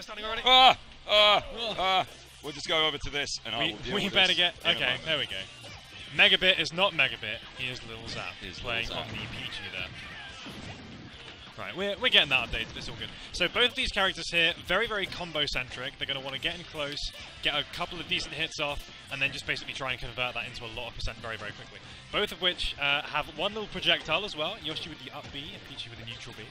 We're standing already. We'll just go over to this and okay, there we go. Megabit is not Megabit. He is Lil Zap. He's playing Lil Zap. On the Pichu there. Right, we're getting that updated, it's all good. So both of these characters here, very, very combo-centric. They're going to want to get in close, get a couple of decent hits off, and then just basically try and convert that into a lot of percent very, very quickly. Both of which have one little projectile as well, Yoshi with the up B and Pichu with the neutral B.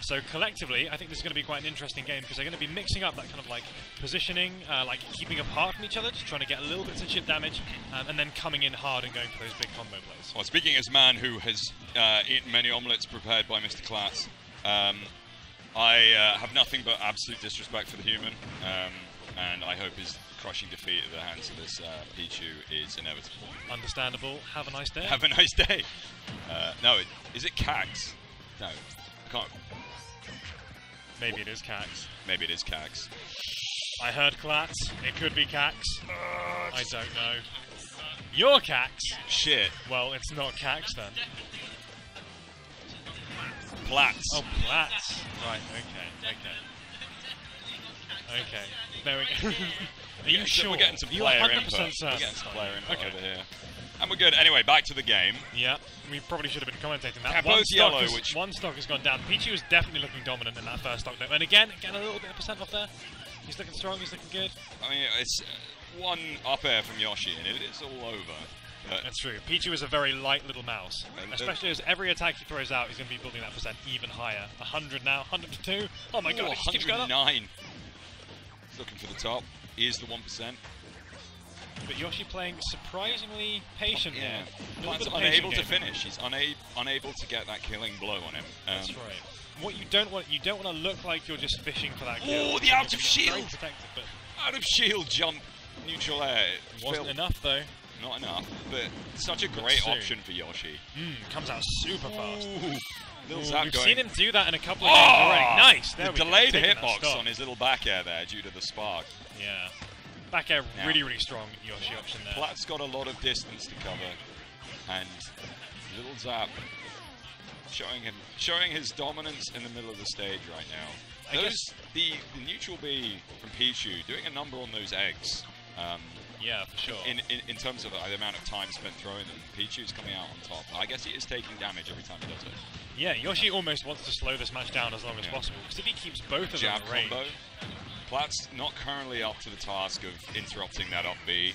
So collectively, I think this is going to be quite an interesting game because they're going to be mixing up that kind of like positioning, like keeping apart from each other, just trying to get a little bit of chip damage, and then coming in hard and going for those big combo plays. Well, speaking as a man who has eaten many omelettes prepared by Mr. Klats, I have nothing but absolute disrespect for the human, and I hope his crushing defeat at the hands of this Pichu is inevitable. Understandable. Have a nice day. Have a nice day. No, is it Cax? No, I can't. Maybe it is Cax. Maybe it is Cax. I heard Klats. It could be Cax. I don't know. You're Cax. Shit. Well, it's not Cax then. Plats. Oh, Plats. Right. Okay. Okay. There we go. Are you sure? We're getting some player input. We're getting some player input over here. And we're good. Anyway, back to the game. Yeah, we probably should have been commentating that. One stock has gone down. Pichu is definitely looking dominant in that first stock, though. And again, getting a little bit of percent off there. He's looking strong, he's looking good. I mean, it's one up air from Yoshi, and it's all over. But that's true. Pichu is a very light little mouse. Especially as every attack he throws out, he's going to be building that percent even higher. 100 now, 102. Oh my god, 109. Looking for the top. He is the 1%. But Yoshi playing surprisingly patient here. He's unable to finish. He's unable to get that killing blow on him. That's right. What you don't want to look like you're just fishing for that kill. Oh, the out of shield! Out of shield jump, neutral air. Wasn't enough though. Not enough, but such a great option for Yoshi. Comes out super fast. We've seen him do that in a couple of games already. Nice. The delayed hitbox on his little back air there due to the spark. Yeah. Back air really, really strong Yoshi option there. Plat's got a lot of distance to cover, and Lil Zap showing his dominance in the middle of the stage right now. The neutral B from Pichu doing a number on those eggs. Yeah, for sure. In terms of the amount of time spent throwing them, Pichu's coming out on top. I guess he is taking damage every time he does it. Yeah, Yoshi almost wants to slow this match down as long as possible because if he keeps both of them in range. Plat's not currently up to the task of interrupting that up B.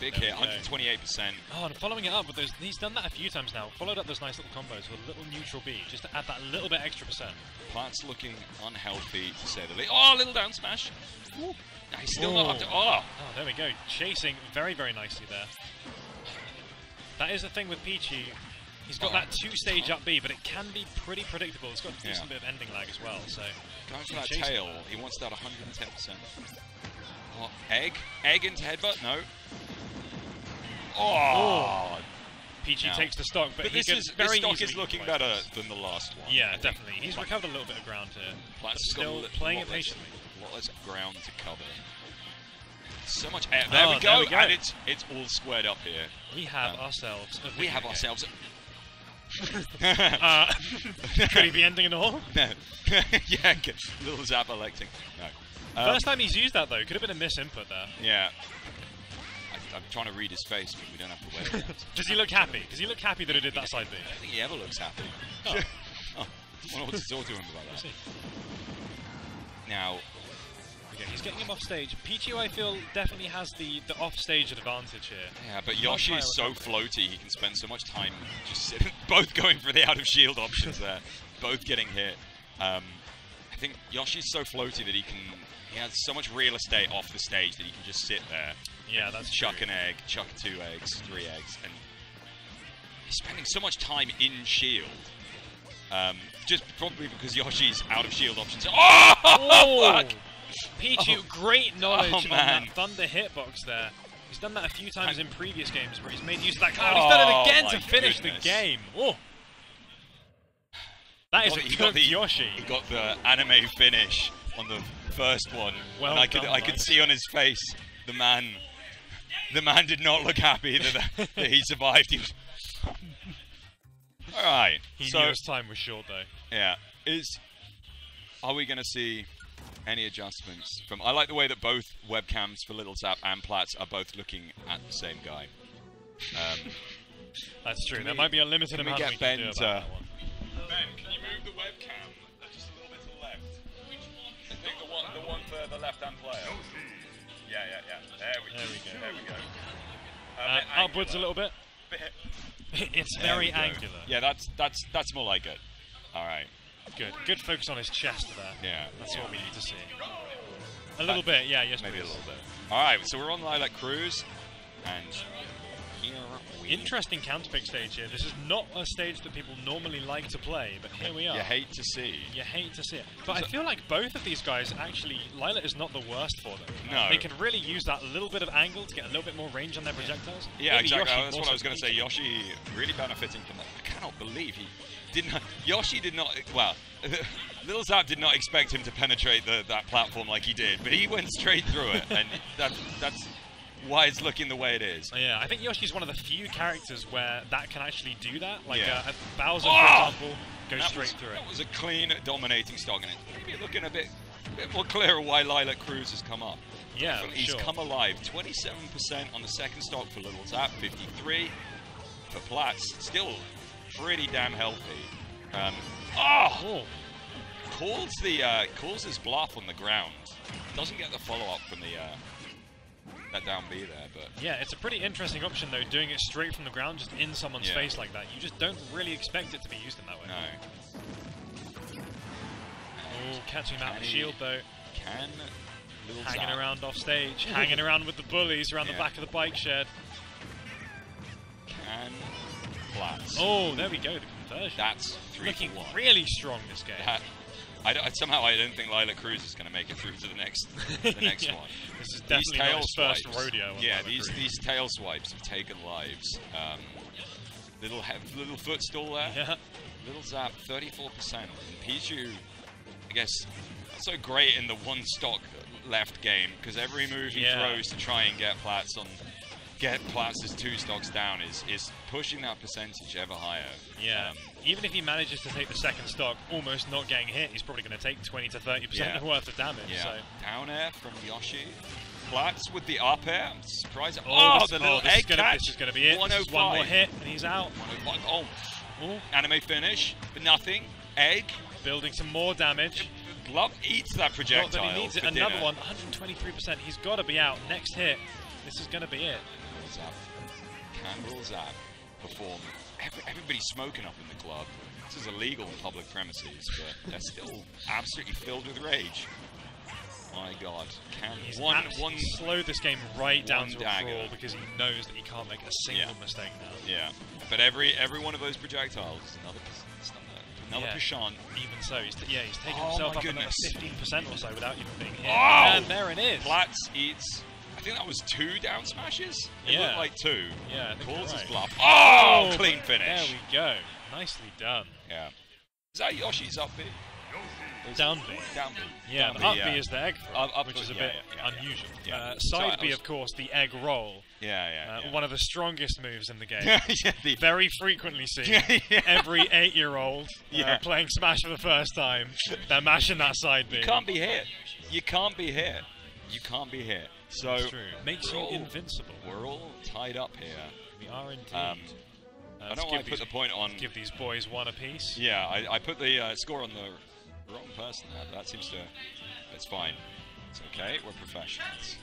Big hit, 128%. Oh, and following it up with those, he's done that a few times now. Followed up those nice little combos with a little neutral B, just to add that little bit extra percent. Plat's looking unhealthy, to say the least. Oh, little down smash. Ooh. He's still not up to, there we go. Chasing very, very nicely there. That is the thing with Pichu. He's got that two-stage up B, but it can be pretty predictable. It's got a decent bit of ending lag as well, so... Going for that tail, he wants that 110%. Oh, egg? Egg into headbutt? No. Oh! Pichu takes the stock, but this stock is looking better than the last one. Yeah, definitely. He's recovered a little bit of ground here. Plat's still playing it patiently. A lot less ground to cover. So much air. There we go, and it's all squared up here. We have ourselves a video game. Could he be ending it all? No. Yeah, Lil Zap electing. No. First time he's used that though, could have been a misinput there. Yeah. I'm trying to read his face, but we don't have to wait. Does he look happy? Does he look happy that he did that side B? I don't think he ever looks happy. I don't know what to talk to him about that. Now. Okay, he's getting him off stage. Pichu, I feel, definitely has the off stage advantage here. Yeah, but Yoshi is so floaty, he can spend so much time just sitting. Both going for the out of shield options there. Both getting hit. I think Yoshi's so floaty that he has so much real estate off the stage that he can just sit there. Yeah, that's true. Chuck an egg, chuck 2 eggs, 3 eggs, and he's spending so much time in shield. Just probably because Yoshi's out of shield options. Oh! Fuck! Pichu, great knowledge on that thunder hitbox there. He's done that a few times in previous games where he's made use of that cloud. He's done it again to finish the game. Oh, that is a good Yoshi. He got the anime finish on the first one. Well, and I could see on his face the man did not look happy that he survived. All right. He knew his time was short though. Yeah. Are we going to see any adjustments from? I like the way that both webcams for Lil Zap and Platts are both looking at the same guy. That's true. There might be a limited amount of Ben, can you move the webcam just a little bit to the left? Which one? I think the one for the left-hand player. Yeah. There we go. Upwards a little bit. It's very angular. Yeah, that's more like it. All right. Good. Good focus on his chest there. Yeah. That's what we need to see. A little bit. Yeah. Yes. Maybe please. A little bit. All right. So we're on Lylat Cruise, and here we are. Interesting counterpick stage here. This is not a stage that people normally like to play, but here we are. You hate to see. You hate to see it. But so I feel like both of these guys actually, Lylat is not the worst for them. No. They can really use that little bit of angle to get a little bit more range on their projectiles. Yeah, exactly. That's what I was going to say. Yoshi really benefiting from that. I cannot believe he. Yoshi did not, well, Lil Zap did not expect him to penetrate that platform like he did, but he went straight through it, and that's why it's looking the way it is. Yeah, I think Yoshi's one of the few characters where that can actually do that. Like, Bowser, for example, goes straight through it. That was a clean, dominating stock, and it's maybe looking a bit more clear why Lylat Cruise has come up. Yeah, he's come alive. 27% on the second stock for Lil Zap, 53% for Platts. Still pretty damn healthy. Calls his bluff on the ground. Doesn't get the follow-up from the that down B there, but yeah, it's a pretty interesting option though, doing it straight from the ground, just in someone's face like that. You just don't really expect it to be used in that way. No. Oh, catching him out with the shield though. Can Lil Zap hanging around off stage, hanging around with the bullies around the back of the bike shed. Can Platts. Oh, there we go, the conversion. That's 3-1. Looking really strong this game. Somehow I don't think Lylat Cruise is going to make it through to the next one. This is definitely not his first rodeo. Yeah, these tail swipes have taken lives. Little footstool there. Yeah. Lil Zap, 34%. And Pichu, I guess, not so great in the one stock left game, because every move he throws to try and get Platts on... Get Platts' two stocks down is pushing that percentage ever higher. Yeah, even if he manages to take the second stock, almost not getting hit, he's probably going to take 20 to 30% worth of damage. Yeah. So. Down air from Yoshi. Platts with the up air. I'm surprised. This is going to be it. One more hit and he's out. Anime finish, but nothing. Egg. Building some more damage. Glove eats that projectile. He needs it. Another one. 123%. He's got to be out. Next hit. This is going to be it. Can Lil Zap perform? Everybody's smoking up in the club. This is illegal on public premises, but they're still absolutely filled with rage. My God, can one slow this game right down to a draw, because he knows that he can't make a single mistake now. Yeah, but every one of those projectiles is another Pishon. Even so, he's taken himself up another 15% or so without even being hit. And there it is. Platts eats. I think that was 2 down smashes? It looked like 2. Yeah, calls his bluff. Oh, clean finish. There we go. Nicely done. Yeah. Is that Yoshi's up B? Down B. Down B. Yeah, up B is the egg roll, which is a bit unusual. Side B, of course, the egg roll. Yeah. One of the strongest moves in the game. Very frequently seen. Every 8-year-old playing Smash for the first time, they're mashing that side B. You can't be hit. You can't be hit. You can't be hit. So true. Makes you invincible. We're all tied up here. We are indeed. I don't want to put the point on. Give these boys one apiece. Yeah, I put the score on the wrong person there. That seems to. It's fine. It's okay. We're professionals.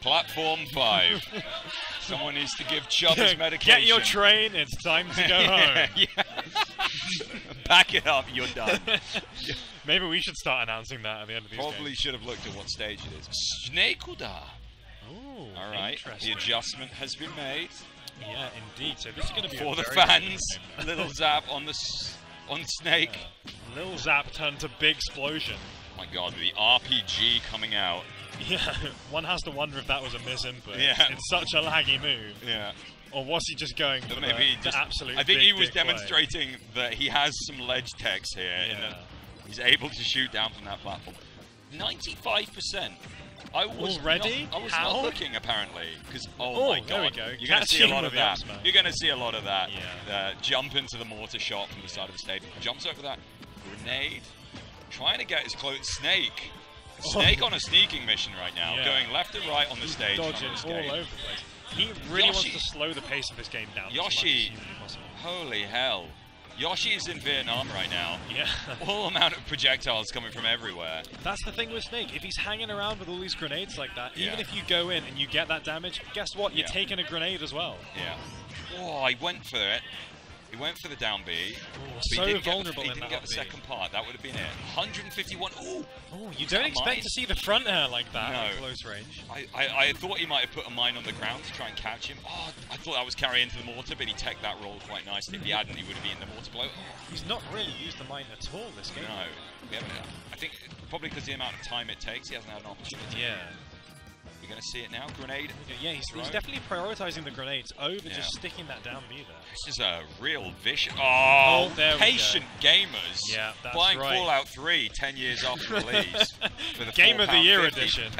Platform 5. Someone needs to give Chubb his medication. Get your train. It's time to go home. Back it up, you're done. Maybe we should start announcing that at the end of these games. Should have looked at what stage it is. Snake. Oh, alright, the adjustment has been made. Yeah, indeed. So this is going to be for the fans. Lil Zap on Snake. Lil Zap turned to Big Explosion. Oh my God, the RPG coming out. Yeah, one has to wonder if that was a misinput. Yeah. It's such a laggy move. Yeah. Or was he just going for the absolute? I think he was demonstrating that he has some ledge techs here. Yeah. He's able to shoot down from that platform. 95%. I was not looking, apparently, because oh my god, there we go. You're going to see a lot of that. You're going to see a lot of that. Yeah. Jump into the mortar shot from the side of the stage. Jumps over that grenade, trying to get his clothes. Snake. Snake on a sneaking mission right now, going left and right on the stage. Dodging all over the place. He really wants to slow the pace of his game down. Yoshi, holy hell. Yoshi is in Vietnam right now. Yeah. All amount of projectiles coming from everywhere. That's the thing with Snake. If he's hanging around with all these grenades like that, even if you go in and you get that damage, guess what? You're taking a grenade as well. Yeah. Oh, he went for it. He went for the down B. Oh, so vulnerable in that. He didn't get the second part. That would have been it. 151. Ooh. Oh, you don't expect to see the front air like that at close range. I thought he might have put a mine on the ground to try and catch him. Oh, I thought that was carrying into the mortar, but he teched that roll quite nicely. If he hadn't, he would have been in the mortar blow. He's not really used the mine at all this game. No. Yeah, I think probably because the amount of time it takes, he hasn't had an opportunity. Yeah. You're going to see it now. Grenade. Yeah, he's definitely prioritizing the grenades over just sticking that down B there. This is a real vicious. Oh, there patient gamers. Yeah, that's buying right. Fallout 3 10 years after release. For the Game of the Year edition.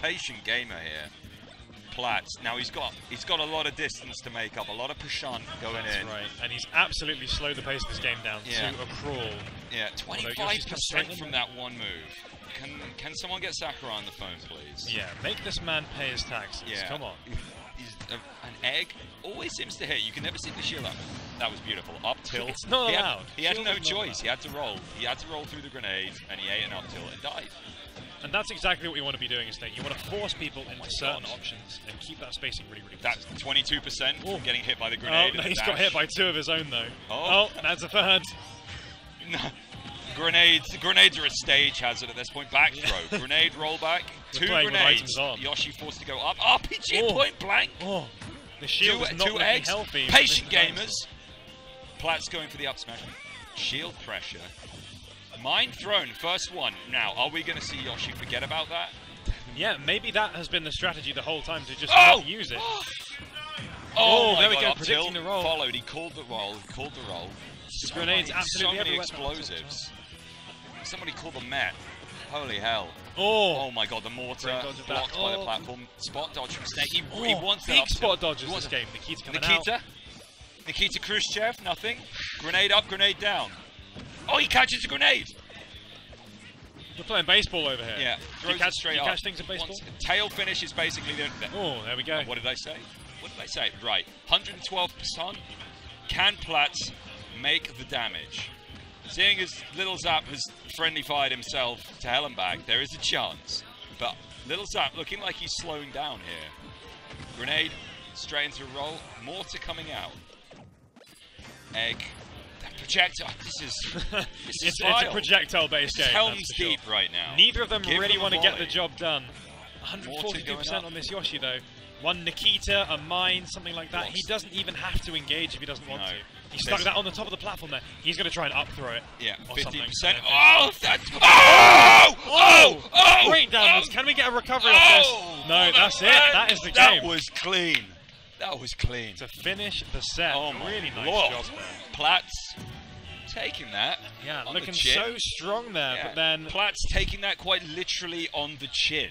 Patient gamer here. Plats. Now he's got a lot of distance to make up. A lot of pushant going in. That's right. And he's absolutely slowed the pace of this game down to a crawl. Yeah, 25% from that one move. Can someone get Sakurai on the phone, please? Yeah, make this man pay his taxes. Yeah. Come on. He's an egg. Always seems to hit. You can never see the shield up. That was beautiful. Up tilt. It's not allowed. He had no choice. He had to roll. He had to roll through the grenades, and he ate an up tilt and died. And that's exactly what you want to be doing, is that you want to force people into certain options and keep that spacing really, really consistent. That's 22% from getting hit by the grenade. Oh, no, he's got hit by two of his own, though. Oh, that's a third. No. Grenades are a stage hazard at this point. Back throw, grenade rollback, two grenades. Yoshi forced to go up. RPG point blank. Oh, the shield is not eggs. Healthy. Patient gamers. Plats going for the up smash. Shield pressure. Mine thrown. First one. Now, are we going to see Yoshi forget about that? Yeah, maybe that has been the strategy the whole time, to just not use it. Oh, there we go. Predicting the roll. Followed. He called the roll. His grenades absolutely so many explosives. Somebody called the Met. Holy hell. Oh my god, the mortar blocked by the platform. Spot dodge from Snake. He wants that. Big spot dodges this game. Nikita coming out. Nikita Khrushchev, nothing. Grenade up, grenade down. Oh, he catches a grenade. We're playing baseball over here. Yeah. You catch things in baseball? Tail finish is basically the... Oh, there we go. What did I say? What did I say? Right. 112%. Can Plats make the damage? Seeing as Lil Zap has friendly fired himself to hell and back, there is a chance. But Lil Zap looking like he's slowing down here. Grenade, straight into a roll, mortar coming out. Egg, that projectile. This is it's a projectile-based game. It's helms deep right now. Neither of them really want to get the job done. 142% on this Yoshi though. One Nikita, a mine, something like that. He doesn't even have to engage if he doesn't want to. He stuck that on the top of the platform there. He's going to try and up throw it. Yeah, 50%. Oh! That's... Oh! Oh! Oh! Great damage. Can we get a recovery off this? No, that's it. That is the game. That was clean. That was clean. To finish the set. Oh, my really nice job there. Plats taking that. Yeah, looking so strong there, but then... Plats taking that quite literally on the chin.